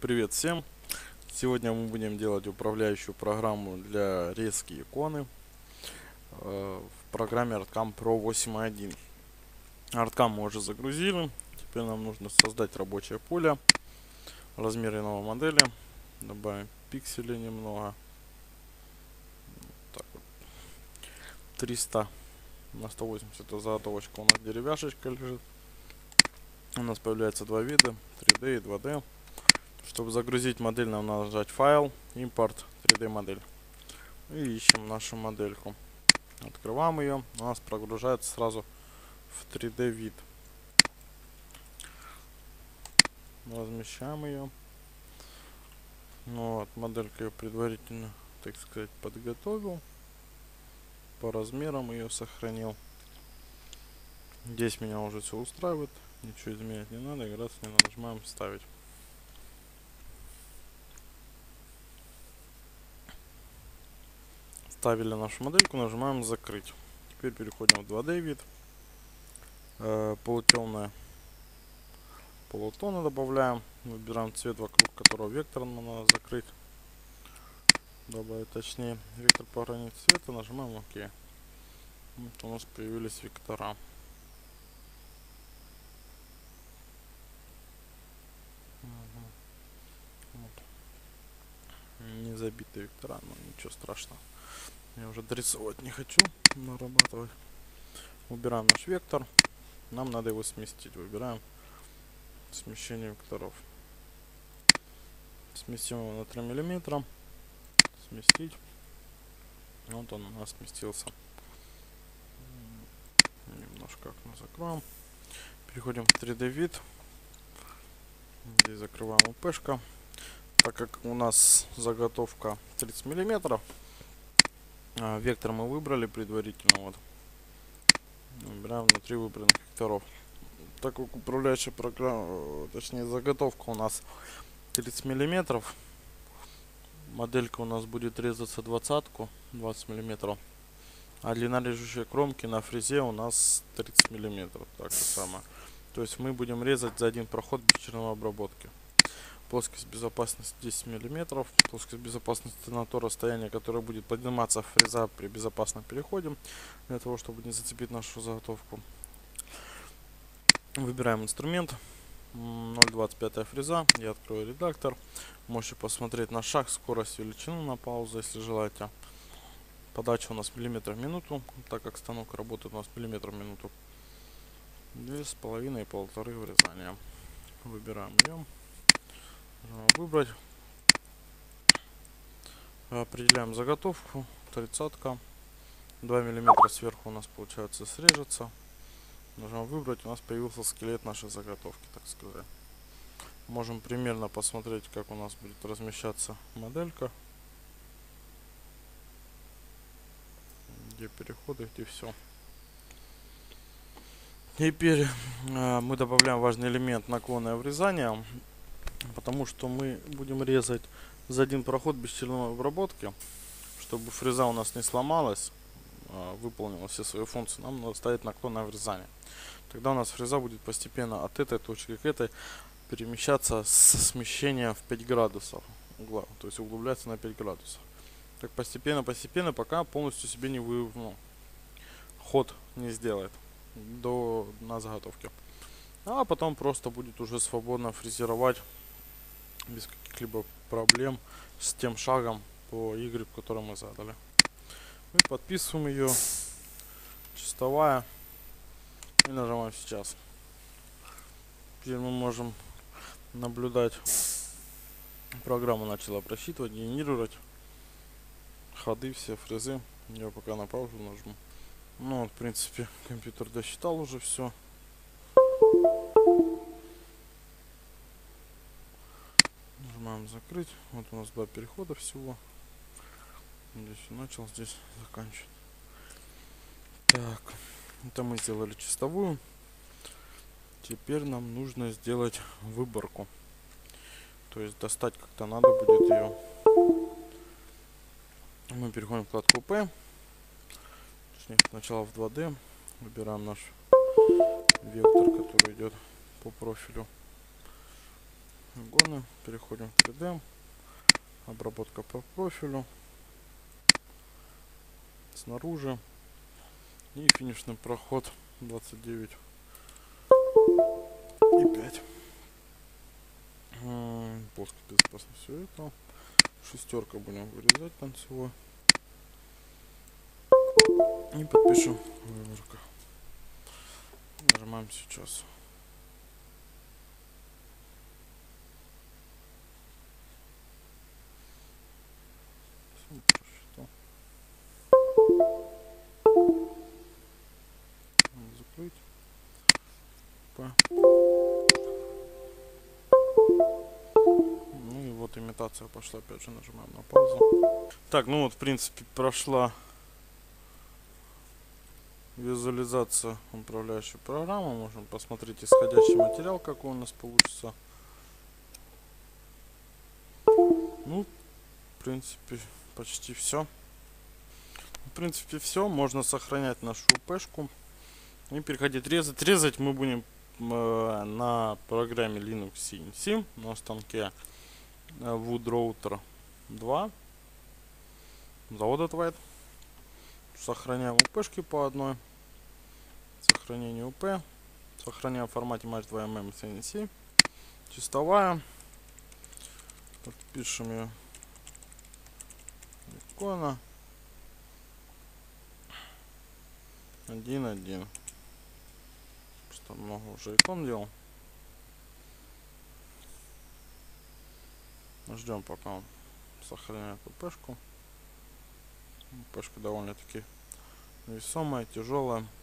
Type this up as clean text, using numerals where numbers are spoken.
Привет всем! Сегодня мы будем делать управляющую программу для резки иконы в программе ArtCam Pro 8.1. ArtCam мы уже загрузили. Теперь нам нужно создать рабочее поле. Размеры новой модели. Добавим пикселей немного. Так вот. 300 на 180. Это заготовочка у нас деревяшечка лежит. У нас появляется два вида, 3D и 2D. Чтобы загрузить модель, нам надо нажать файл, импорт, 3D модель. И ищем нашу модельку. Открываем ее, у нас прогружается сразу в 3D вид. Размещаем ее. Вот, моделька ее предварительно, так сказать, подготовил. По размерам ее сохранил. Здесь меня уже все устраивает. Ничего изменять не надо, играться не надо, нажимаем ставить. Ставили нашу модельку, нажимаем закрыть. Теперь переходим в 2D вид. Полутемное полутона добавляем. Выбираем цвет, вокруг которого вектор нам надо закрыть. Добавить точнее вектор по границе цвета, нажимаем ОК. Вот у нас появились вектора. Не забитые вектора, но ничего страшного. Я уже дорисовать не хочу, нарабатывать. Убираем наш вектор. Нам надо его сместить. Выбираем смещение векторов. Сместим его на 3 мм. Сместить. Вот он у нас сместился. Немножко окно закроем. Переходим в 3D вид. Здесь закрываем ОПшка. Так как у нас заготовка 30 мм, вектор мы выбрали предварительно. Вот. Выбираем внутри выбранных векторов. Так как управляющая программа, точнее заготовка у нас 30 мм, моделька у нас будет резаться 20 мм, а длина режущей кромки на фрезе у нас 30 мм. Так же самое. То есть мы будем резать за один проход без черновой обработки. Плоскость безопасности 10 мм. Плоскость безопасности на то расстояние, которое будет подниматься фреза при безопасном переходе, для того, чтобы не зацепить нашу заготовку. Выбираем инструмент. 0,25 фреза. Я открою редактор. Можете посмотреть на шаг, скорость, величину на паузу, если желаете. Подача у нас миллиметров в минуту, так как станок работает у нас миллиметров в минуту. 2,5 и 1,5 врезания. Выбираем ее. Выбрать. Определяем заготовку. 30-ка. 2 мм сверху у нас получается срежется. Нажимаем выбрать. У нас появился скелет нашей заготовки, так сказать. Можем примерно посмотреть, как у нас будет размещаться моделька. Где переходы, где все. Теперь мы добавляем важный элемент наклонное врезание. Потому что мы будем резать за один проход без черновой обработки. Чтобы фреза у нас не сломалась, выполнила все свои функции, нам надо ставить наклонное врезание. Тогда у нас фреза будет постепенно от этой точки к этой перемещаться с смещения в 5 градусов угла. То есть углубляться на 5 градусов. Так постепенно, пока полностью себе не выровну. Ход не сделает на заготовке. А потом просто будет уже свободно фрезеровать без каких-либо проблем с тем шагом по Y, который мы задали. Мы подписываем ее. Чистовая. И нажимаем сейчас. Теперь мы можем наблюдать. Программа начала просчитывать, генерировать ходы, все фрезы. Я пока на паузу нажму. Ну, в принципе, компьютер досчитал уже все. Нажимаем закрыть. Вот у нас два перехода всего. Здесь начал, здесь заканчивать. Так, это мы сделали чистовую. Теперь нам нужно сделать выборку. То есть достать как-то надо будет ее. Мы переходим в вкладку P. Точнее, сначала в 2D. Выбираем наш вектор, который идет по профилю. Угоны. Переходим к 3D. Обработка по профилю. Снаружи. И финишный проход 29,5. Плоскость безопасна, все это. Шестерка будем вырезать танцевой. И подпишем выборку. Нажимаем сейчас. Закрыть. Ну и вот имитация пошла, опять же нажимаем на паузу. Так, ну вот в принципе прошла визуализация управляющей программы. Можем посмотреть исходящий материал, какой у нас получится. Ну, в принципе, почти все. В принципе, все. Можно сохранять нашу УПшку и переходить резать. Резать мы будем на программе Linux CNC на станке Woodroutor 2 завода White. Сохраняем УПшки по одной. Сохранение УП. Сохраняем в формате Mach3 CNC. Чистовая. Подпишем ее. Икона. 1.1. Что много уже икон делал. Ждем, пока он сохраняет УПшку. Пешка довольно-таки весомая, тяжелая.